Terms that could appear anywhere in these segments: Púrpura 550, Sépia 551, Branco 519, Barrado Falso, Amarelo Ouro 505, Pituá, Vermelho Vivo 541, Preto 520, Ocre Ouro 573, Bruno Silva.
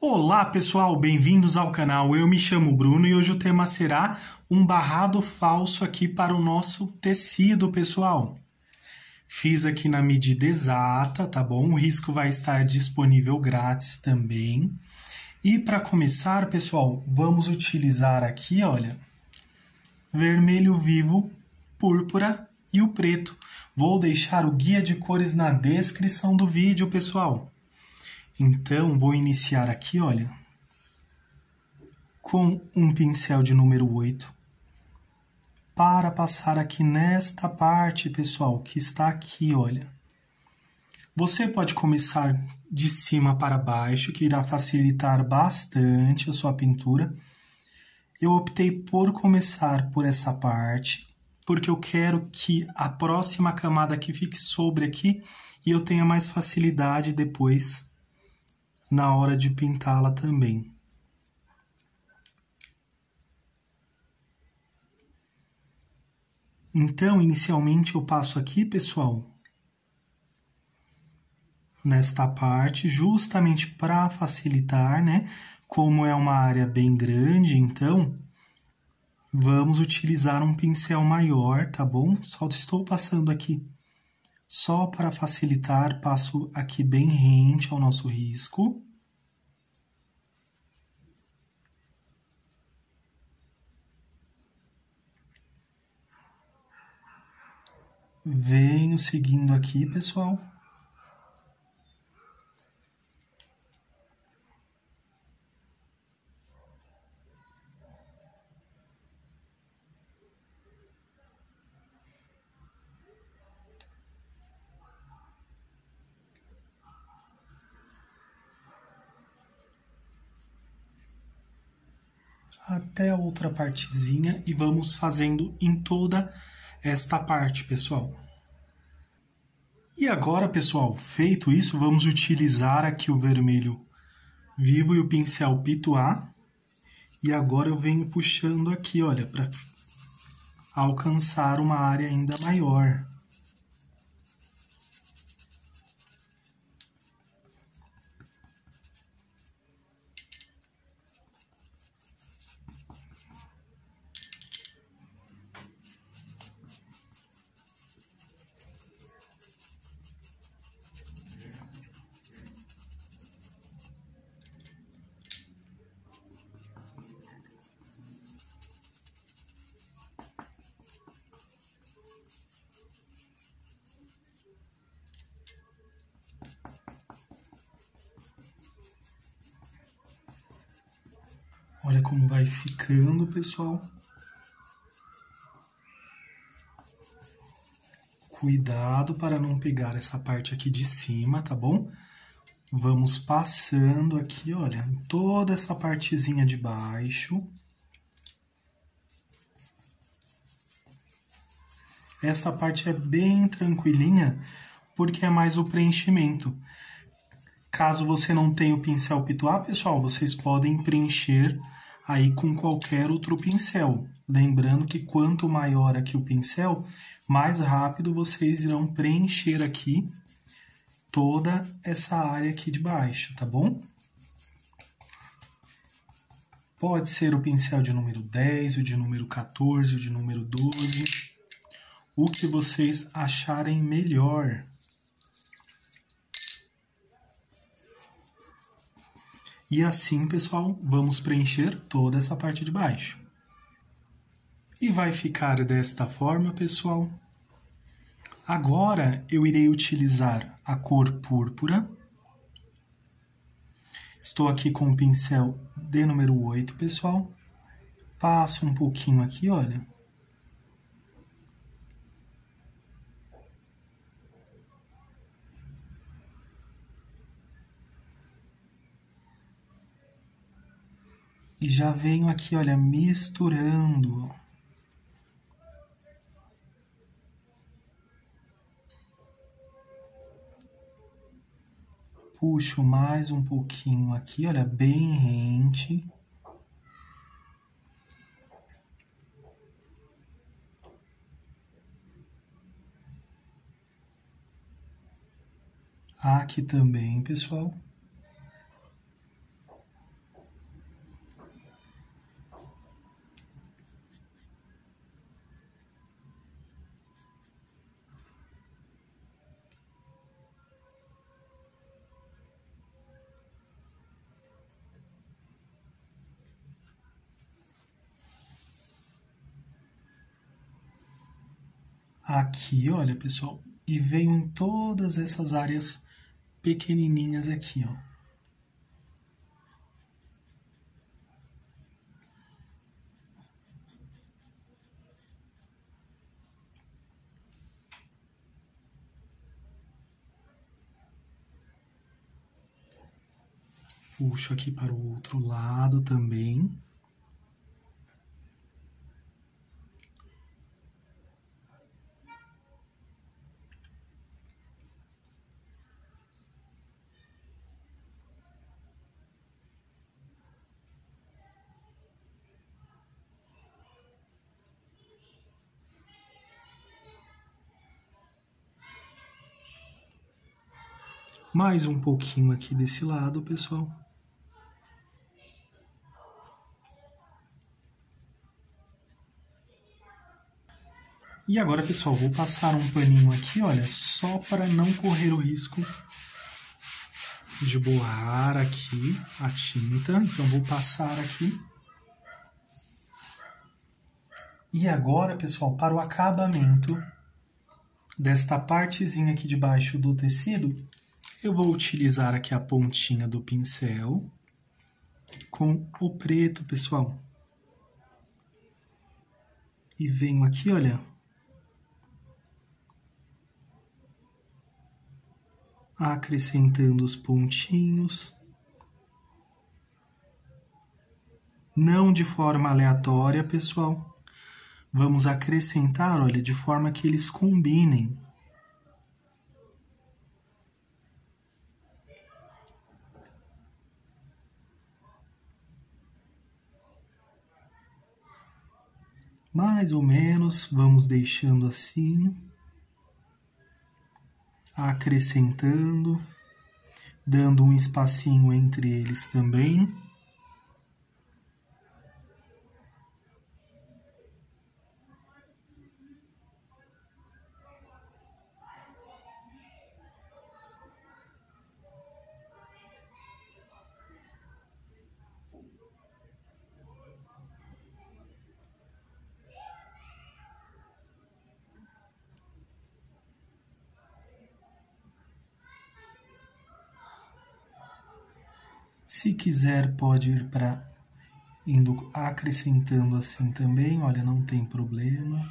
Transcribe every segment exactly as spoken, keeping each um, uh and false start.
Olá pessoal, bem-vindos ao canal, eu me chamo Bruno e hoje o tema será um barrado falso aqui para o nosso tecido, pessoal. Fiz aqui na medida exata, tá bom? O risco vai estar disponível grátis também. E para começar, pessoal, vamos utilizar aqui, olha, vermelho vivo, púrpura e o preto. Vou deixar o guia de cores na descrição do vídeo, pessoal. Então, vou iniciar aqui, olha, com um pincel de número oito, para passar aqui nesta parte, pessoal, que está aqui, olha. Você pode começar de cima para baixo, que irá facilitar bastante a sua pintura. Eu optei por começar por essa parte, porque eu quero que a próxima camada aqui fique sobre aqui e eu tenha mais facilidade depois na hora de pintá-la também. Então, inicialmente eu passo aqui, pessoal, nesta parte, justamente para facilitar, né? Como é uma área bem grande, então, vamos utilizar um pincel maior, tá bom? Só estou passando aqui. Só para facilitar, passo aqui bem rente ao nosso risco. Venho seguindo aqui, pessoal. Até outra partezinha e vamos fazendo em toda esta parte, pessoal. E agora, pessoal, feito isso, vamos utilizar aqui o vermelho vivo e o pincel Pituá. E agora eu venho puxando aqui, olha, para alcançar uma área ainda maior. Olha como vai ficando, pessoal. Cuidado para não pegar essa parte aqui de cima, tá bom? Vamos passando aqui, olha, toda essa partezinha de baixo. Essa parte é bem tranquilinha, porque é mais o preenchimento. Caso você não tenha o pincel Pituá, pessoal, vocês podem preencher aí com qualquer outro pincel. Lembrando que quanto maior aqui o pincel, mais rápido vocês irão preencher aqui toda essa área aqui de baixo, tá bom? Pode ser o pincel de número dez, o de número quatorze, o de número doze, o que vocês acharem melhor. E assim, pessoal, vamos preencher toda essa parte de baixo. E vai ficar desta forma, pessoal. Agora, eu irei utilizar a cor púrpura. Estou aqui com o pincel de número oito, pessoal. Passo um pouquinho aqui, olha. E já venho aqui, olha, misturando. Puxo mais um pouquinho aqui, olha, bem rente. Aqui também, pessoal. aqui, olha, pessoal, e veio em todas essas áreas pequenininhas aqui, ó. Puxo aqui para o outro lado também. Mais um pouquinho aqui desse lado, pessoal. E agora, pessoal, vou passar um paninho aqui, olha, só para não correr o risco de borrar aqui a tinta. Então, vou passar aqui. E agora, pessoal, para o acabamento desta partezinha aqui de baixo do tecido, eu vou utilizar aqui a pontinha do pincel com o preto, pessoal. E venho aqui, olha... acrescentando os pontinhos, não de forma aleatória, pessoal. Vamos acrescentar, olha, de forma que eles combinem. Mais ou menos, vamos deixando assim. Acrescentando, dando um espacinho entre eles também. Se quiser, pode ir para indo acrescentando assim também, olha, não tem problema.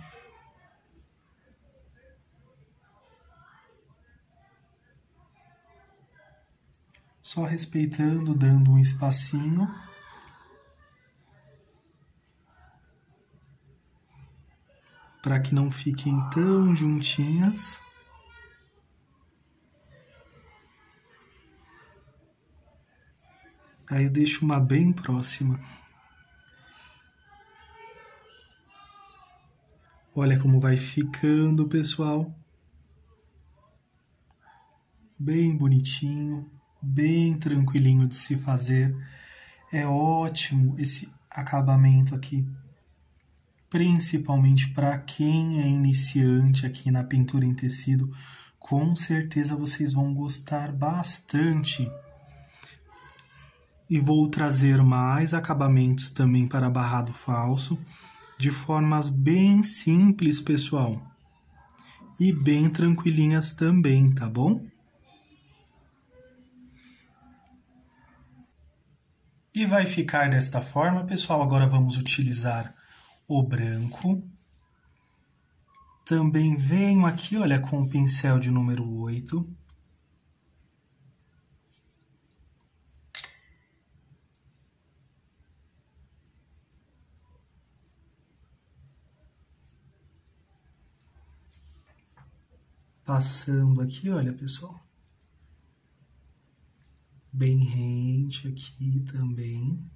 Só respeitando, dando um espacinho. Para que não fiquem tão juntinhas. Aí eu deixo uma bem próxima. Olha como vai ficando, pessoal. Bem bonitinho, bem tranquilinho de se fazer. É ótimo esse acabamento aqui. Principalmente para quem é iniciante aqui na pintura em tecido. Com certeza vocês vão gostar bastante. E vou trazer mais acabamentos também para barrado falso, de formas bem simples, pessoal. E bem tranquilinhas também, tá bom? E vai ficar desta forma, pessoal. Agora vamos utilizar o branco. Também venho aqui, olha, com o pincel de número oito. Passando aqui, olha, pessoal, bem rente aqui também.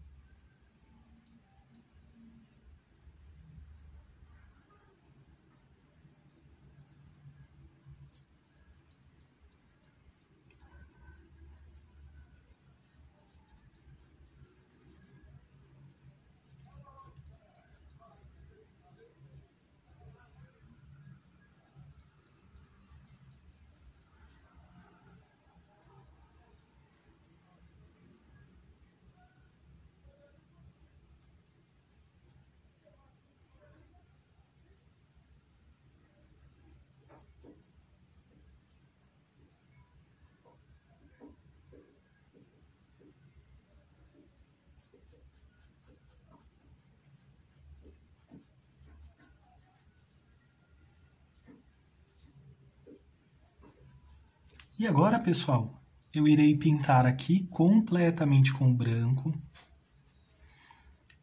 E agora, pessoal, eu irei pintar aqui completamente com branco.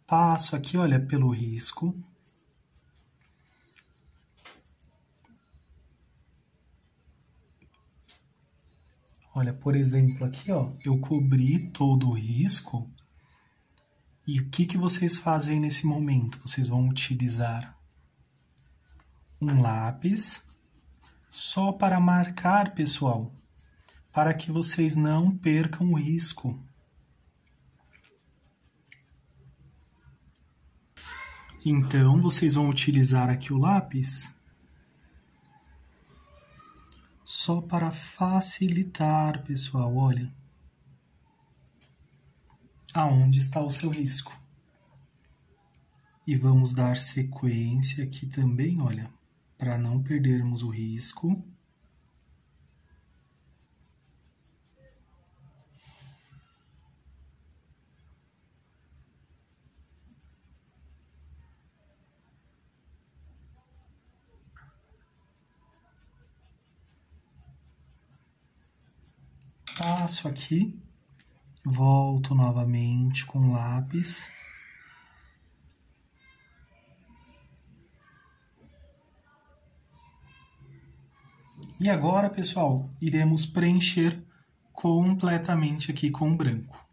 Passo aqui, olha, pelo risco. Olha, por exemplo, aqui, ó, eu cobri todo o risco. E o que que vocês fazem nesse momento? Vocês vão utilizar um lápis só para marcar, pessoal, para que vocês não percam o risco. Então, vocês vão utilizar aqui o lápis só para facilitar, pessoal, olha, aonde está o seu risco. E vamos dar sequência aqui também, olha, para não perdermos o risco. Passo aqui, volto novamente com o lápis. E agora, pessoal, iremos preencher completamente aqui com o branco.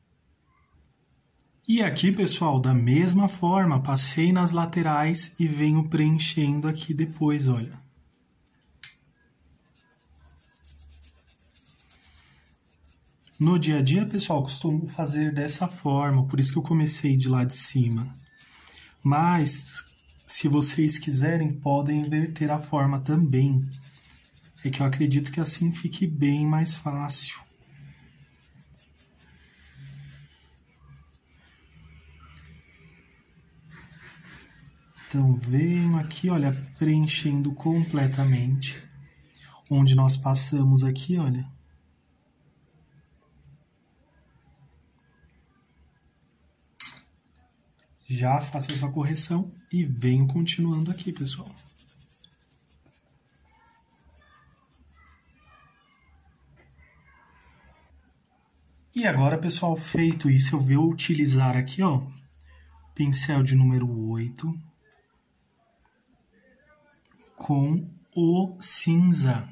E aqui, pessoal, da mesma forma, passei nas laterais e venho preenchendo aqui depois, olha. No dia a dia, pessoal, costumo fazer dessa forma, por isso que eu comecei de lá de cima. Mas, se vocês quiserem, podem inverter a forma também. É que eu acredito que assim fique bem mais fácil. Então, venho aqui, olha, preenchendo completamente. Onde nós passamos aqui, olha. Já faço essa correção e venho continuando aqui, pessoal. E agora, pessoal, feito isso, eu vou utilizar aqui, ó, pincel de número oito com o cinza.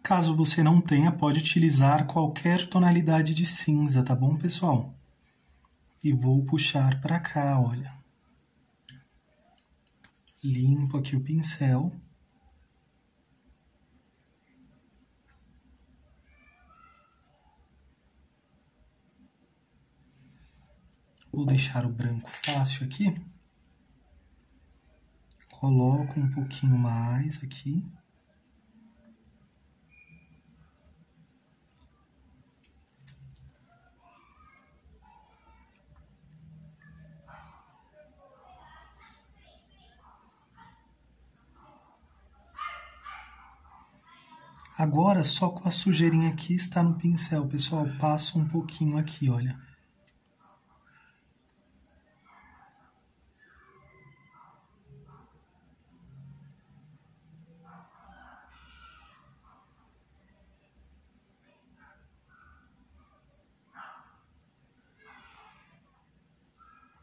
Caso você não tenha, pode utilizar qualquer tonalidade de cinza, tá bom, pessoal? E vou puxar para cá, olha. Limpo aqui o pincel. Vou deixar o branco fácil aqui. Coloco um pouquinho mais aqui. Agora, só com a sujeirinha aqui está no pincel, pessoal. Passo um pouquinho aqui, olha.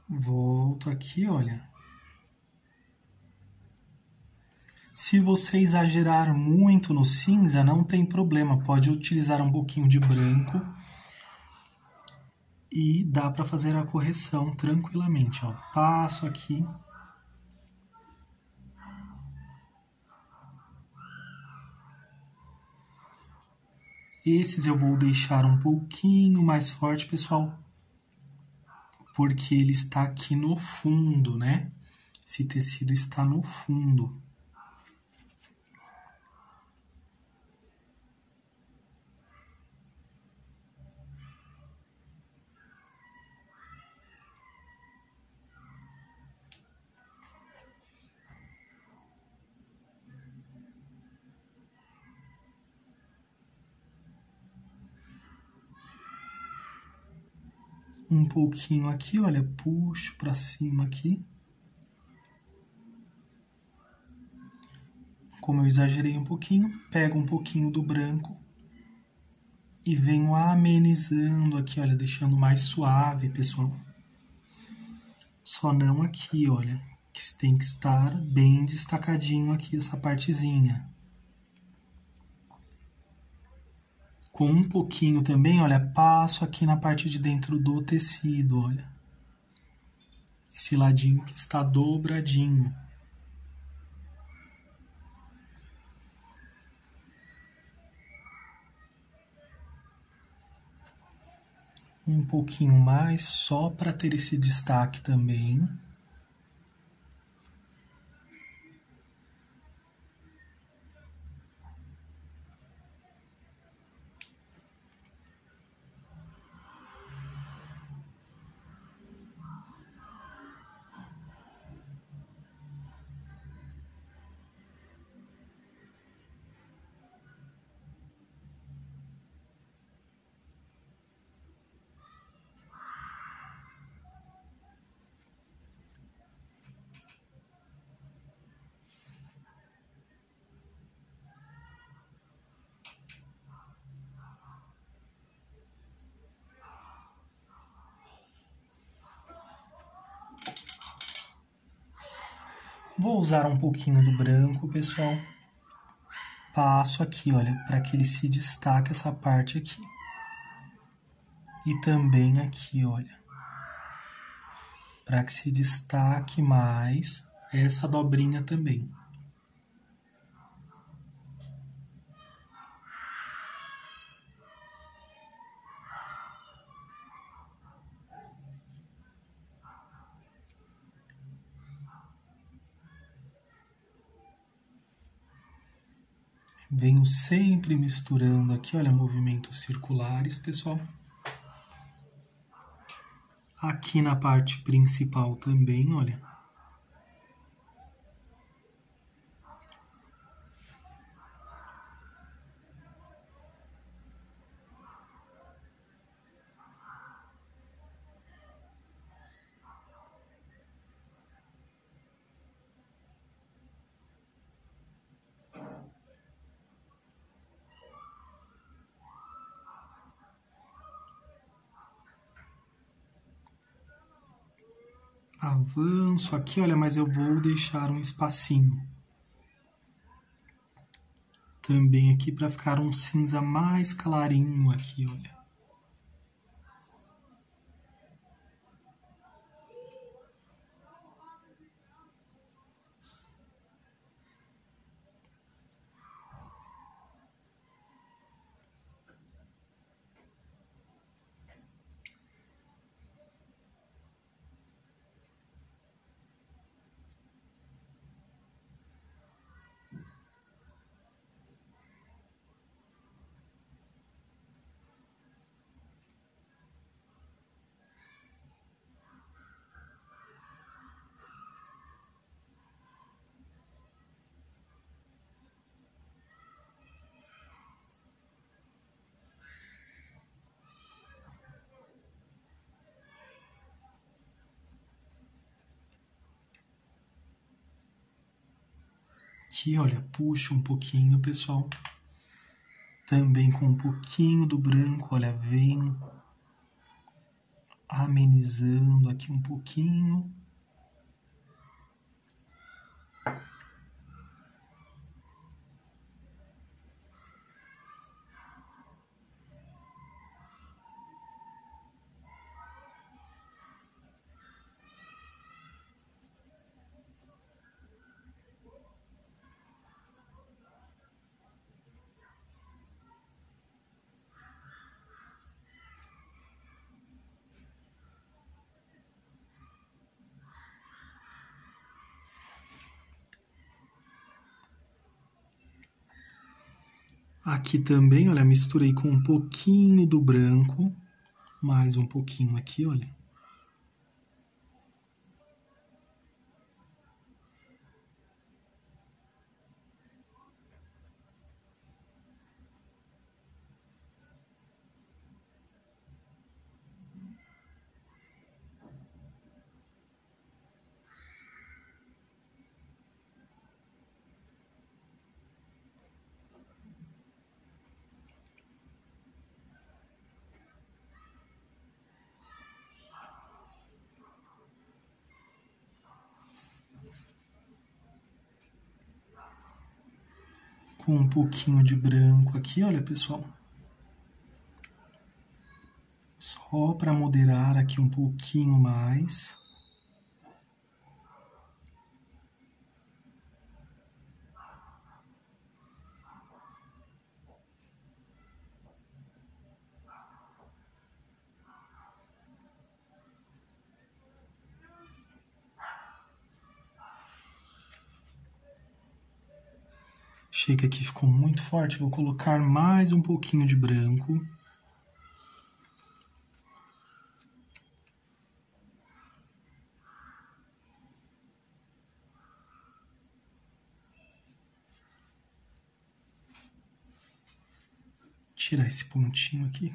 Volto aqui, olha. Se você exagerar muito no cinza, não tem problema, pode utilizar um pouquinho de branco e dá para fazer a correção tranquilamente, ó. Passo aqui. Esses eu vou deixar um pouquinho mais forte, pessoal, porque ele está aqui no fundo, né? Esse tecido está no fundo. Um pouquinho aqui, olha, puxo para cima aqui. Como eu exagerei um pouquinho, pego um pouquinho do branco e venho amenizando aqui, olha, deixando mais suave, pessoal. Só não aqui, olha, que tem que estar bem destacadinho aqui essa partezinha. Com um pouquinho também, olha, passo aqui na parte de dentro do tecido, olha. Esse ladinho que está dobradinho. Um pouquinho mais, só para ter esse destaque também. Vou usar um pouquinho do branco, pessoal. Passo aqui, olha, para que ele se destaque essa parte aqui. E também aqui, olha. Para que se destaque mais essa dobrinha também. Venho sempre misturando aqui, olha, movimentos circulares, pessoal. Aqui na parte principal também, olha. Avanço aqui, olha, mas eu vou deixar um espacinho. Também aqui para ficar um cinza mais clarinho aqui, olha. Aqui, olha, puxo um pouquinho, pessoal. Também com um pouquinho do branco, olha, venho amenizando aqui um pouquinho. Aqui também, olha, misturei com um pouquinho do branco, mais um pouquinho aqui, olha. com um pouquinho de branco aqui, olha pessoal, só para moderar aqui um pouquinho mais. Achei que aqui ficou muito forte, vou colocar mais um pouquinho de branco. Tirar esse pontinho aqui.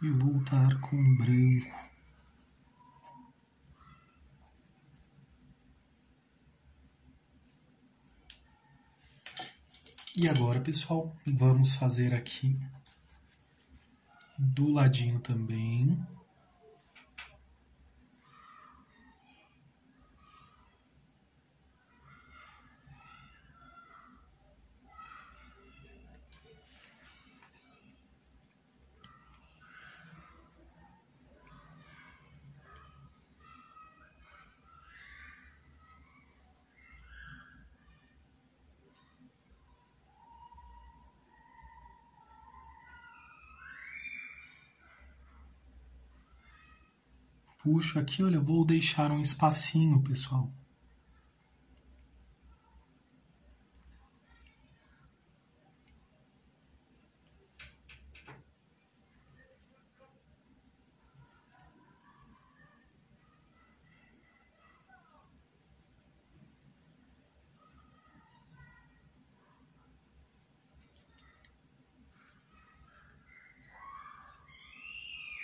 E voltar com o branco. E agora, pessoal, vamos fazer aqui do ladinho também. Puxo aqui, olha, vou deixar um espacinho, pessoal.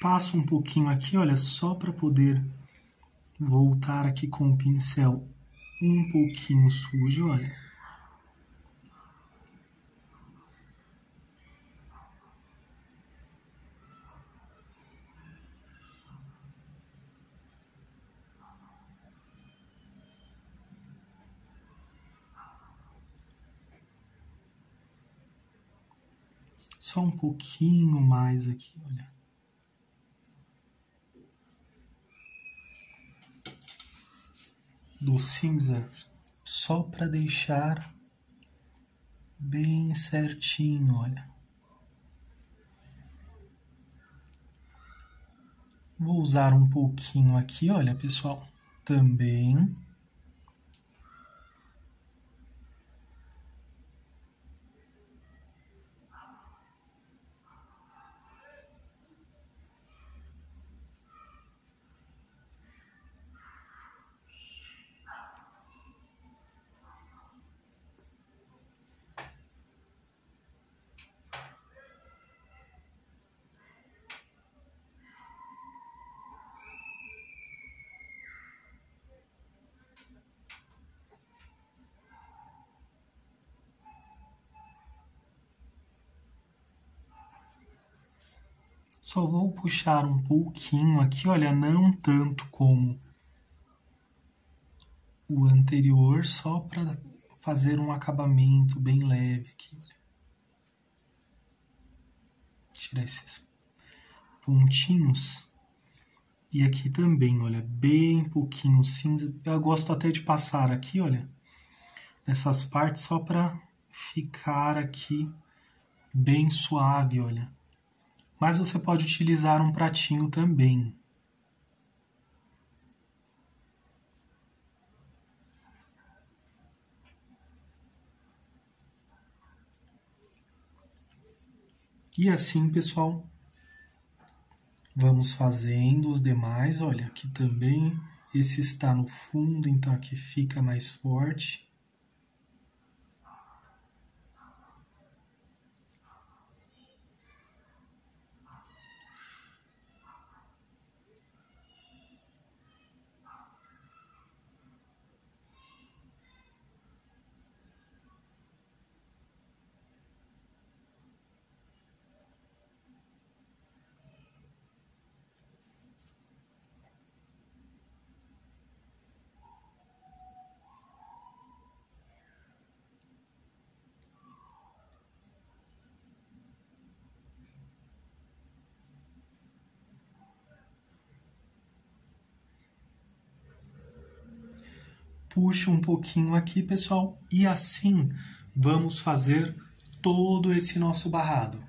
Passo um pouquinho aqui, olha, só para poder voltar aqui com o pincel um pouquinho sujo, olha. Só um pouquinho mais aqui, olha. Do cinza, só para deixar bem certinho, olha. Vou usar um pouquinho aqui, olha, pessoal, também. Só vou puxar um pouquinho aqui, olha, não tanto como o anterior, só para fazer um acabamento bem leve aqui. Tirar esses pontinhos. E aqui também, olha, bem pouquinho cinza. Eu gosto até de passar aqui, olha, nessas partes só para ficar aqui bem suave, olha. Mas você pode utilizar um pratinho também. E assim, pessoal, vamos fazendo os demais. Olha, aqui também, esse está no fundo, então aqui fica mais forte. puxo um pouquinho aqui, pessoal, e assim vamos fazer todo esse nosso barrado.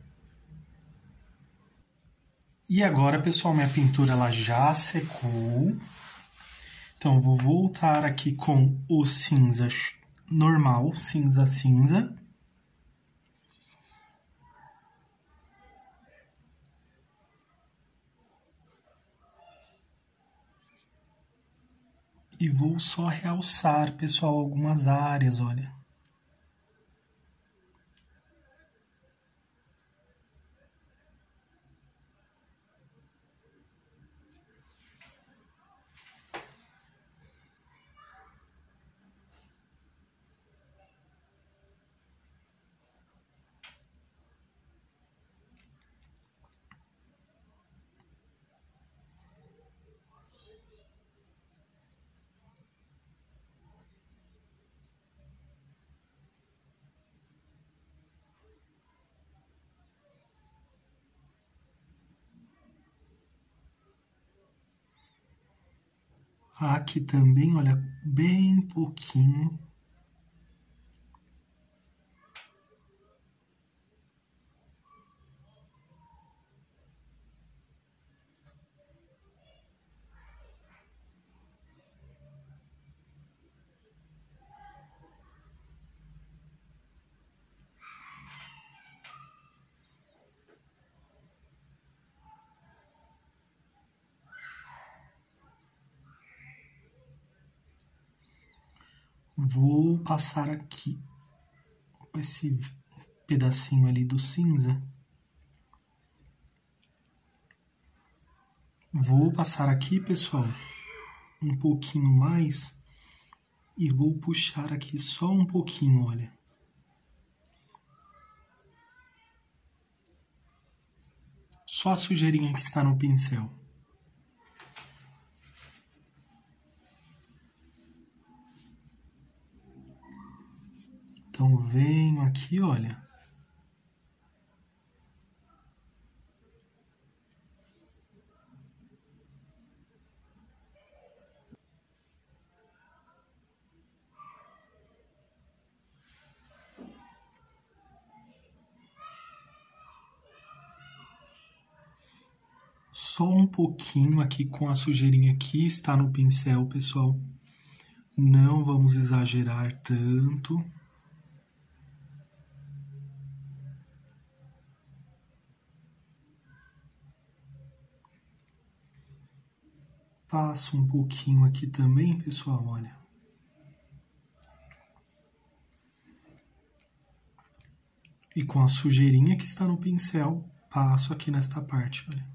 E agora, pessoal, minha pintura ela já secou. Então, eu vou voltar aqui com o cinza normal, cinza, cinza. E vou só realçar, pessoal, algumas áreas, olha. Aqui também, olha, bem pouquinho. Vou passar aqui esse pedacinho ali do cinza. Vou passar aqui, pessoal, um pouquinho mais e vou puxar aqui só um pouquinho, olha. Só a sujeirinha que está no pincel. Então, venho aqui, olha, só um pouquinho aqui com a sujeirinha que está no pincel, pessoal. Não vamos exagerar tanto. Passo um pouquinho aqui também, pessoal, olha. E com a sujeirinha que está no pincel, passo aqui nesta parte, olha.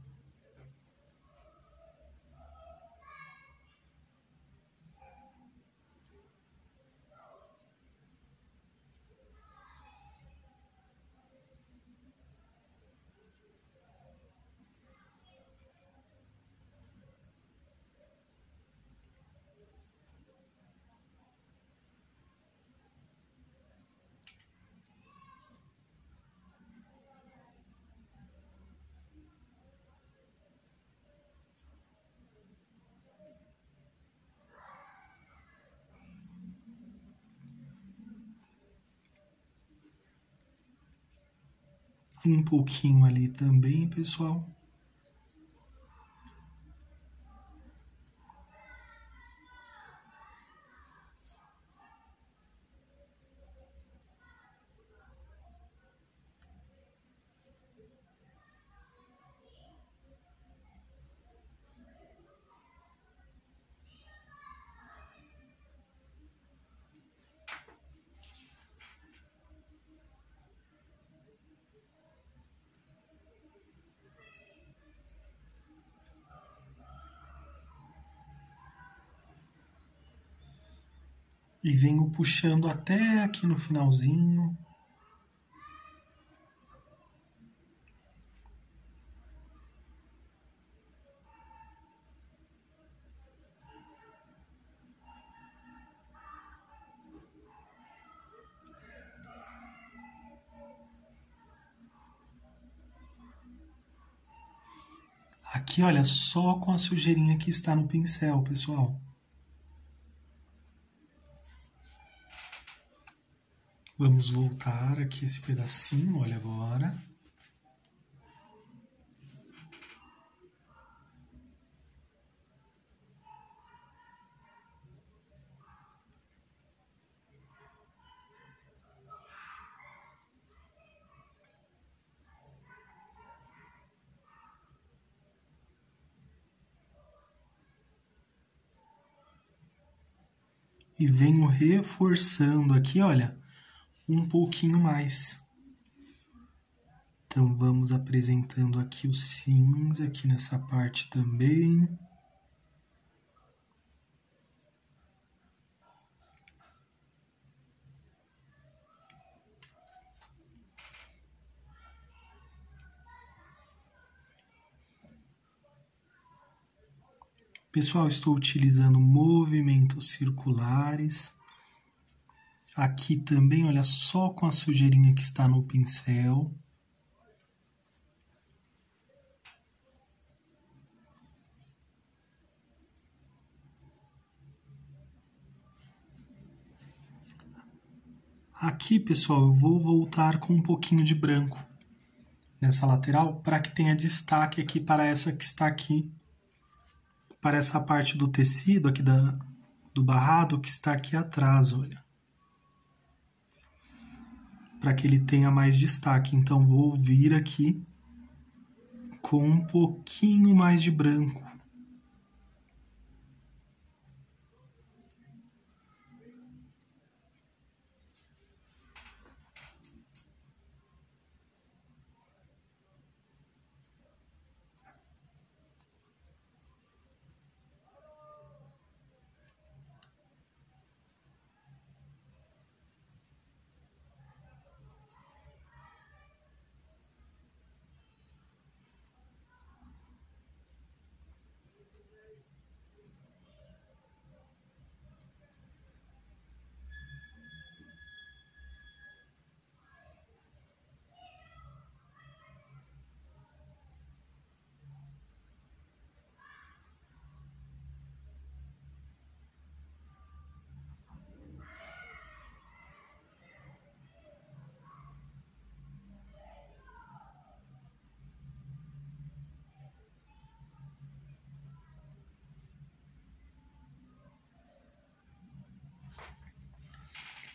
Um pouquinho ali também, pessoal. E venho puxando até aqui no finalzinho. Aqui, olha, só com a sujeirinha que está no pincel, pessoal. Vamos voltar aqui esse pedacinho, olha agora. E venho reforçando aqui, olha, um pouquinho mais. Então, vamos apresentando aqui o cinza, aqui nessa parte também. Pessoal, estou utilizando movimentos circulares. Aqui também, olha, só com a sujeirinha que está no pincel. Aqui, pessoal, eu vou voltar com um pouquinho de branco nessa lateral para que tenha destaque aqui para essa que está aqui. Para essa parte do tecido aqui da, do barrado que está aqui atrás, olha. Para que ele tenha mais destaque. Então, vou vir aqui com um pouquinho mais de branco.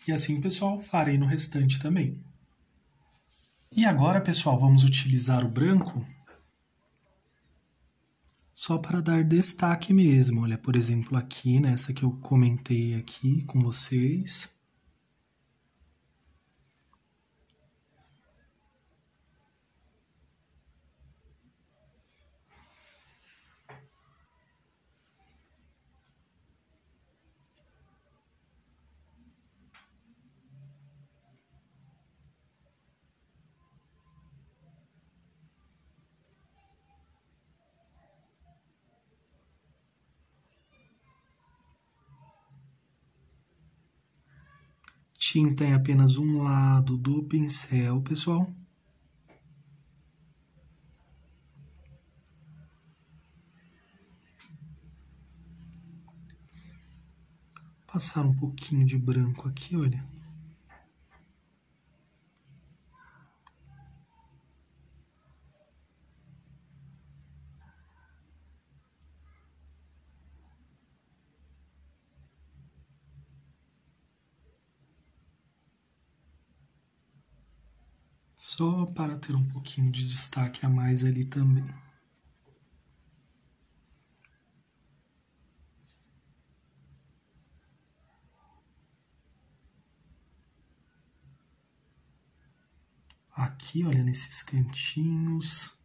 E assim, pessoal, farei no restante também. E agora, pessoal, vamos utilizar o branco só para dar destaque mesmo. Olha, por exemplo, aqui, nessa que eu comentei aqui com vocês. Tinta em apenas um lado do pincel, pessoal. Passar um pouquinho de branco aqui, olha. Só para ter um pouquinho de destaque a mais ali também. Aqui, olha, nesses cantinhos.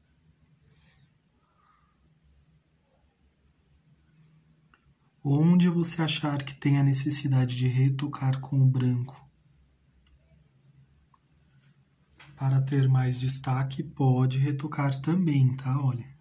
Onde você achar que tem a necessidade de retocar com o branco, para ter mais destaque, pode retocar também, tá? Olha.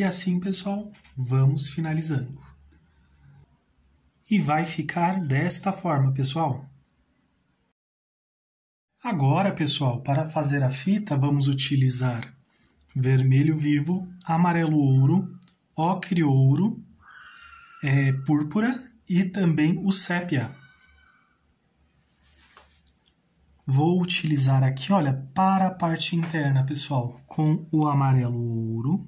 E assim, pessoal, vamos finalizando. E vai ficar desta forma, pessoal. Agora, pessoal, para fazer a fita, vamos utilizar vermelho vivo, amarelo ouro, ocre ouro, é, púrpura e também o sépia. Vou utilizar aqui, olha, para a parte interna, pessoal, com o amarelo ouro.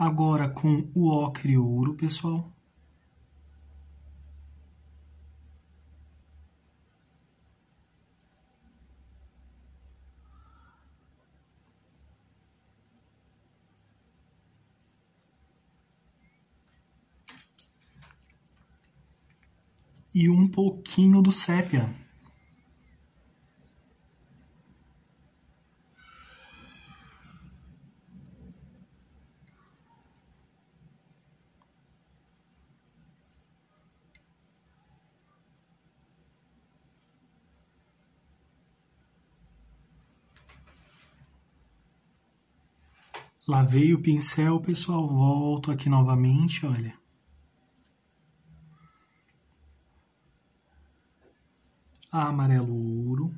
Agora com o ocre ouro, pessoal. E um pouquinho do sépia. Lavei o pincel, pessoal, volto aqui novamente, olha. Amarelo ouro.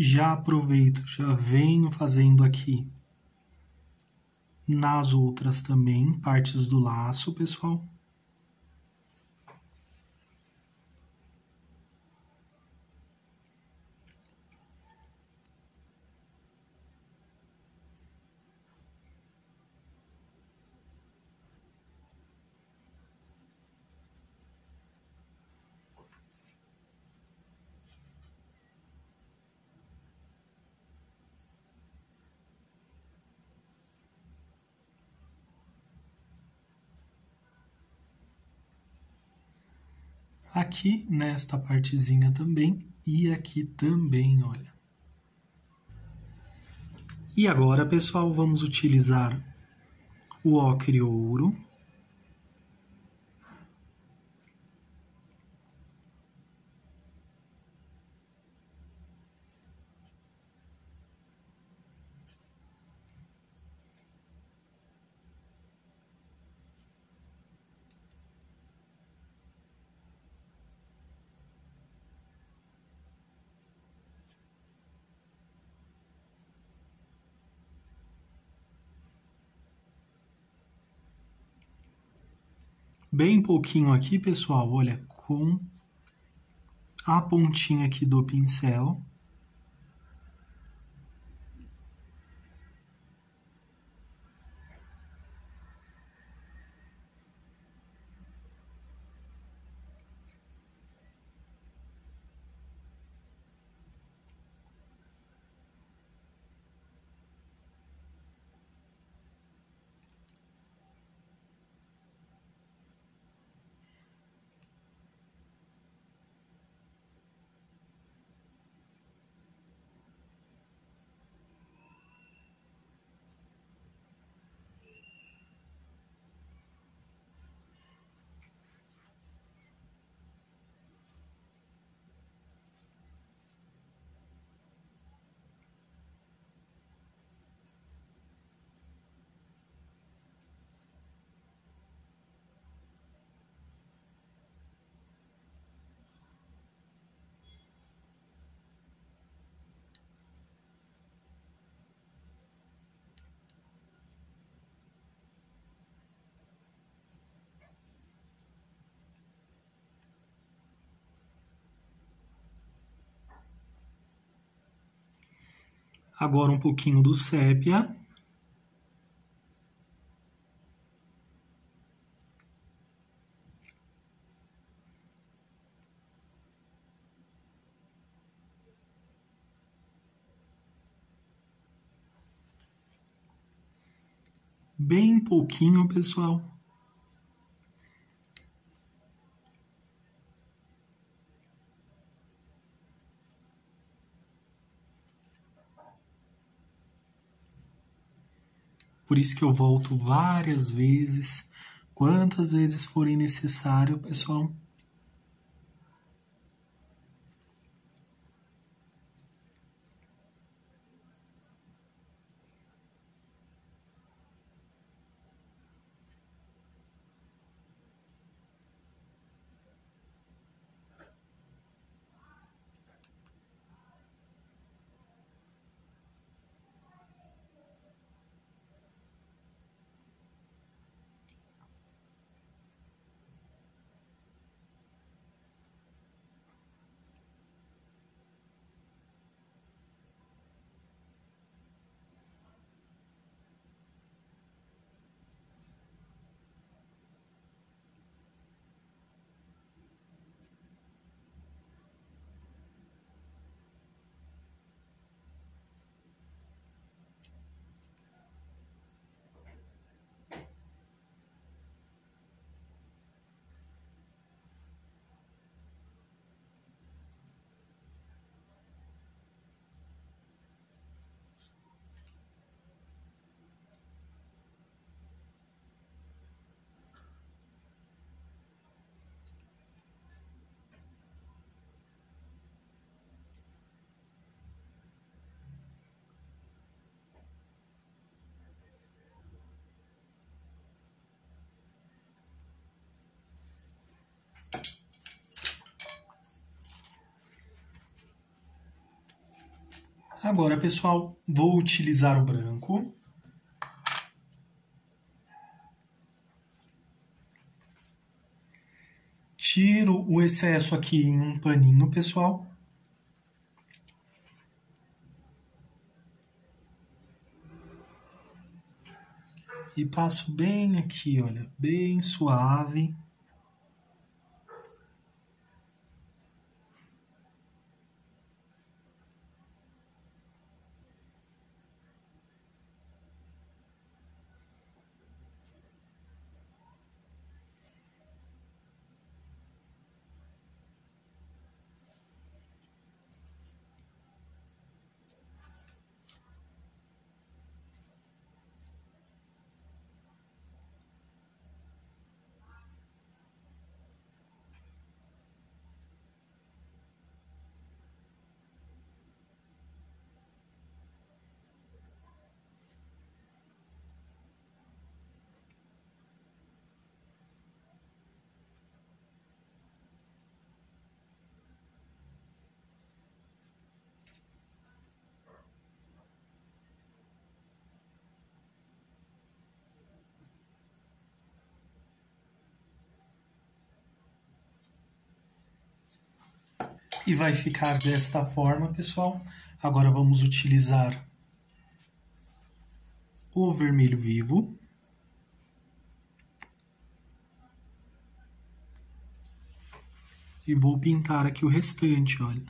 Já aproveito, já venho fazendo aqui nas outras também, partes do laço, pessoal. Aqui nesta partezinha também e aqui também, olha. E agora, pessoal, vamos utilizar o ocre ouro. Bem pouquinho aqui, pessoal, olha, com a pontinha aqui do pincel. Agora um pouquinho do sépia. Bem pouquinho, pessoal. Por isso que eu volto várias vezes, quantas vezes forem necessário, pessoal. Agora, pessoal, vou utilizar o branco. Tiro o excesso aqui em um paninho, pessoal. E passo bem aqui, olha, bem suave. E vai ficar desta forma, pessoal. Agora vamos utilizar o vermelho vivo. E vou pintar aqui o restante, olha.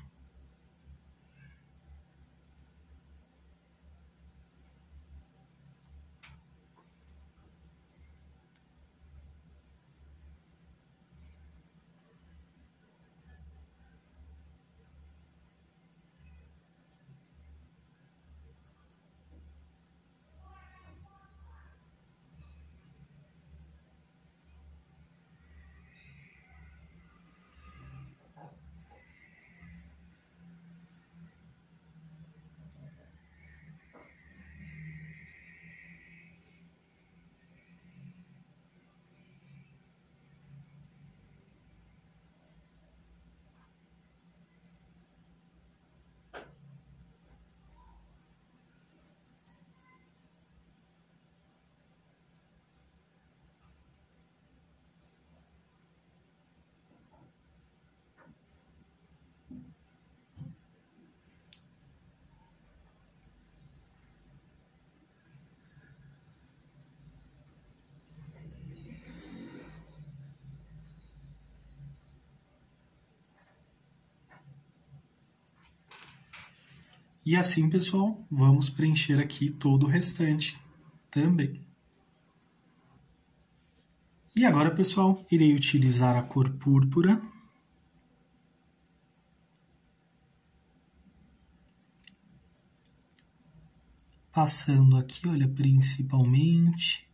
E assim, pessoal, vamos preencher aqui todo o restante também. E agora, pessoal, irei utilizar a cor púrpura. Passando aqui, olha, principalmente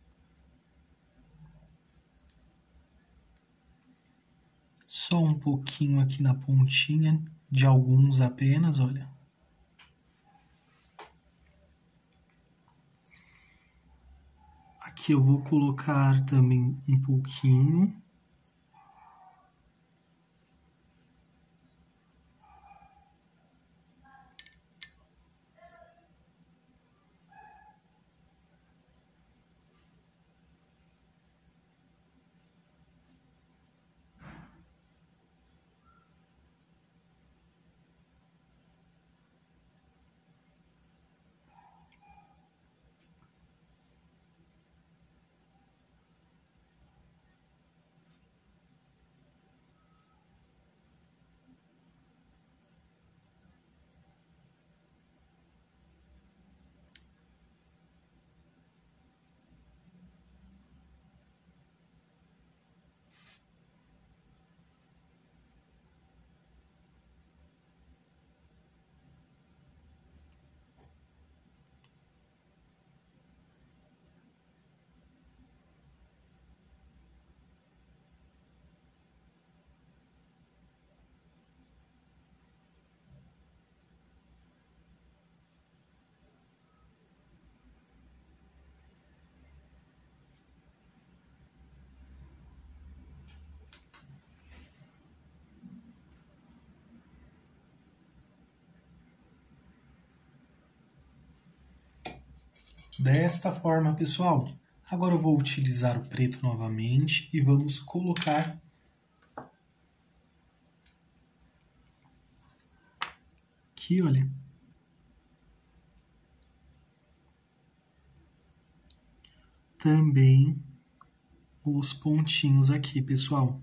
só um pouquinho aqui na pontinha de alguns apenas, olha. Aqui eu vou colocar também um pouquinho. Desta forma, pessoal, agora eu vou utilizar o preto novamente e vamos colocar aqui, olha, também os pontinhos aqui, pessoal.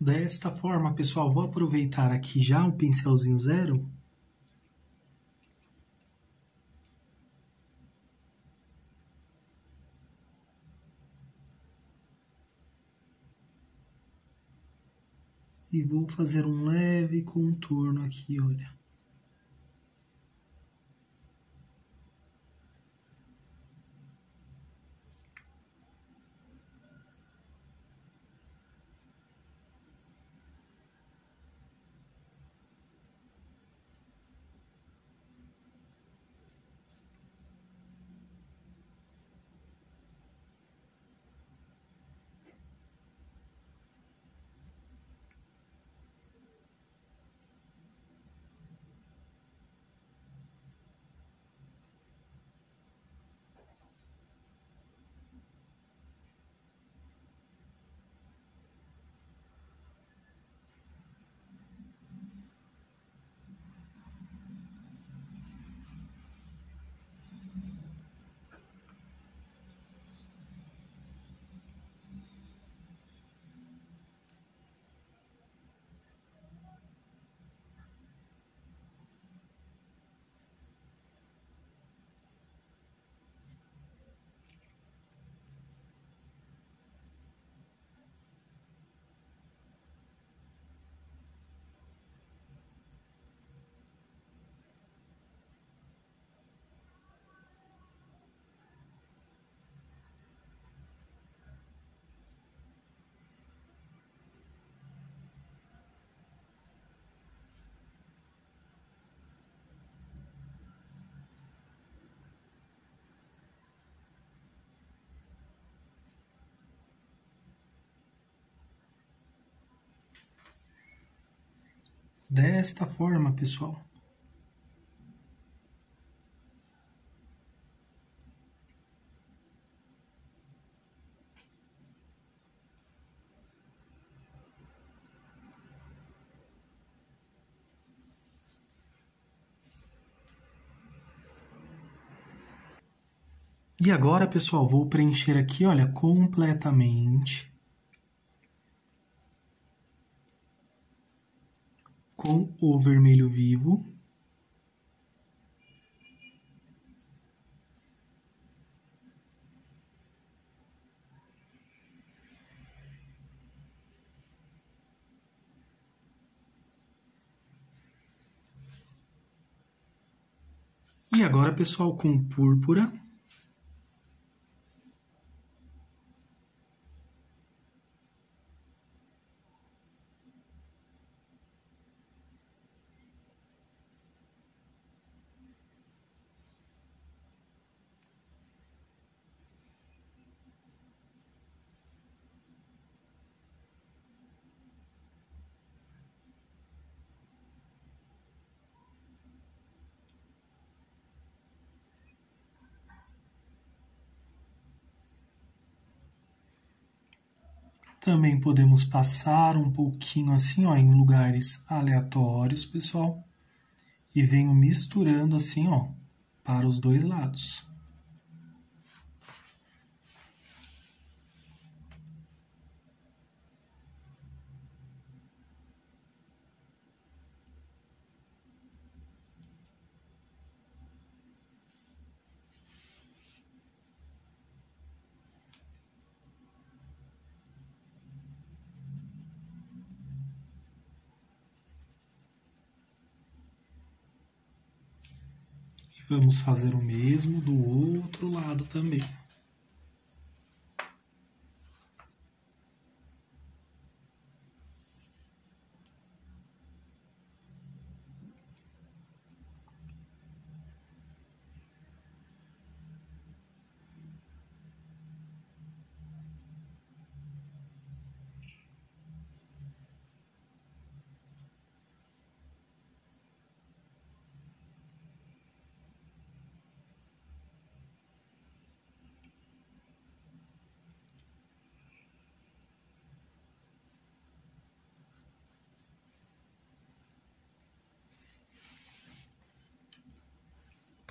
Desta forma, pessoal, vou aproveitar aqui já o pincelzinho zero. E vou fazer um leve contorno aqui, olha. desta forma, pessoal. E agora, pessoal, vou preencher aqui, olha, completamente com o vermelho vivo. E agora, pessoal, com púrpura. Também podemos passar um pouquinho assim, ó, em lugares aleatórios, pessoal. E venho misturando assim, ó, para os dois lados. Vamos fazer o mesmo do outro lado também.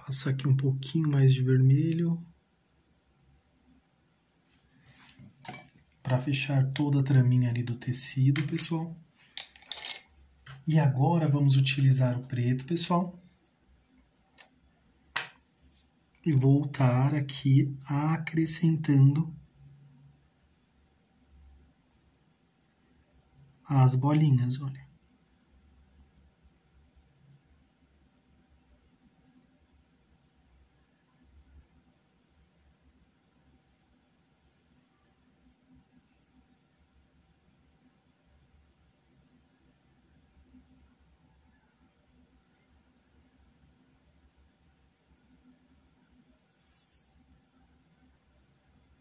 Passar aqui um pouquinho mais de vermelho para fechar toda a traminha ali do tecido, pessoal. E agora vamos utilizar o preto, pessoal. E voltar aqui acrescentando as bolinhas, olha.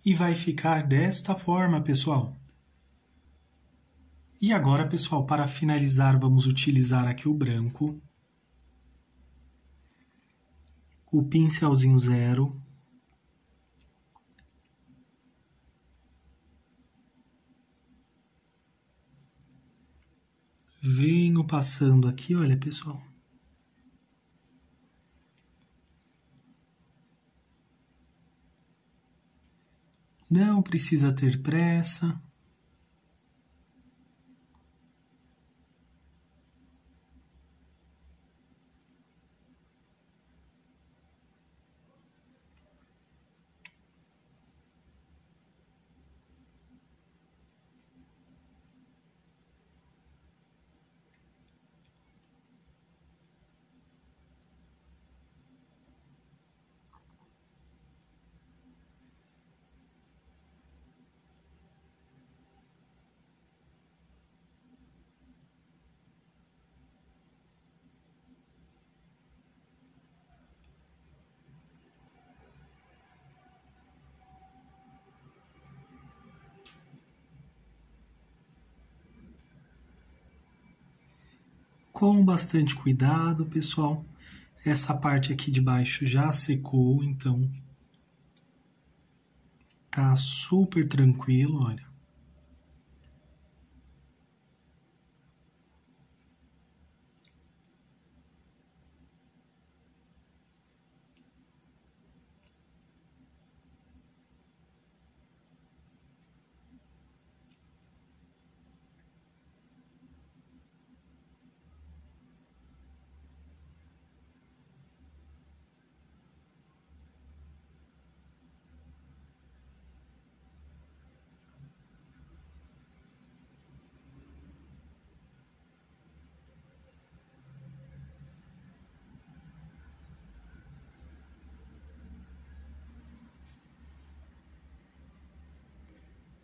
E vai ficar desta forma, pessoal. E agora, pessoal, para finalizar, vamos utilizar aqui o branco, o pincelzinho zero, venho passando aqui, olha, pessoal. Não precisa ter pressa. com bastante cuidado, pessoal. Essa parte aqui de baixo já secou, então tá super tranquilo, olha.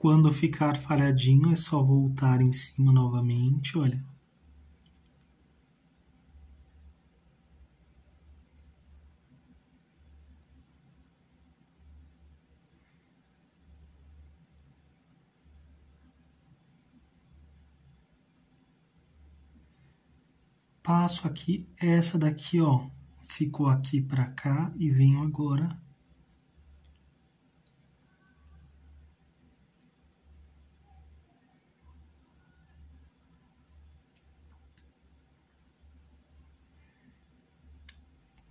Quando ficar falhadinho, é só voltar em cima novamente, olha. Passo aqui, essa daqui, ó, ficou aqui pra cá e venho agora...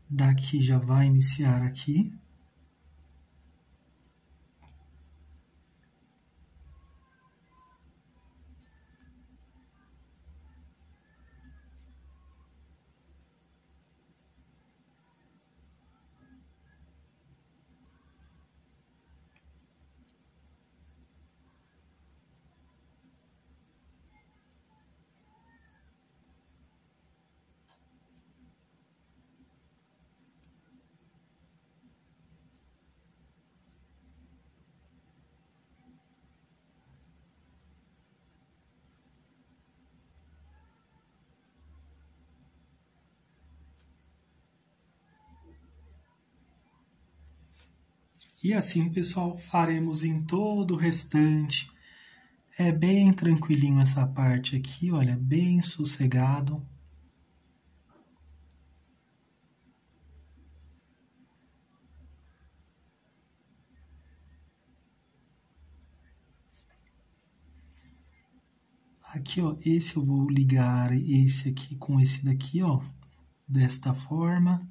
Daqui já vai iniciar aqui. E assim, pessoal, faremos em todo o restante. É bem tranquilinho essa parte aqui, olha, bem sossegado. Aqui, ó, esse eu vou ligar esse aqui com esse daqui, ó, desta forma.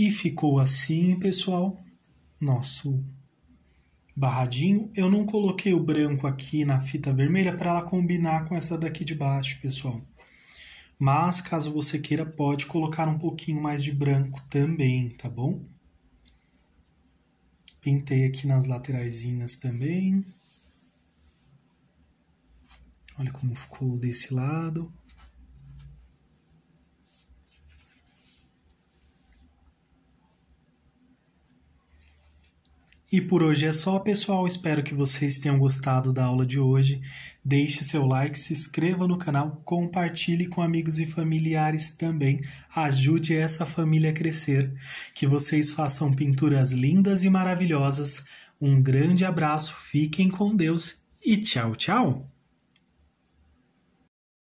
E ficou assim, pessoal, nosso barradinho. Eu não coloquei o branco aqui na fita vermelha para ela combinar com essa daqui de baixo, pessoal. Mas, caso você queira, pode colocar um pouquinho mais de branco também, tá bom? Pintei aqui nas lateraisinhas também. Olha como ficou desse lado. E por hoje é só, pessoal. Espero que vocês tenham gostado da aula de hoje. Deixe seu like, se inscreva no canal, compartilhe com amigos e familiares também. Ajude essa família a crescer. Que vocês façam pinturas lindas e maravilhosas. Um grande abraço, fiquem com Deus e tchau, tchau!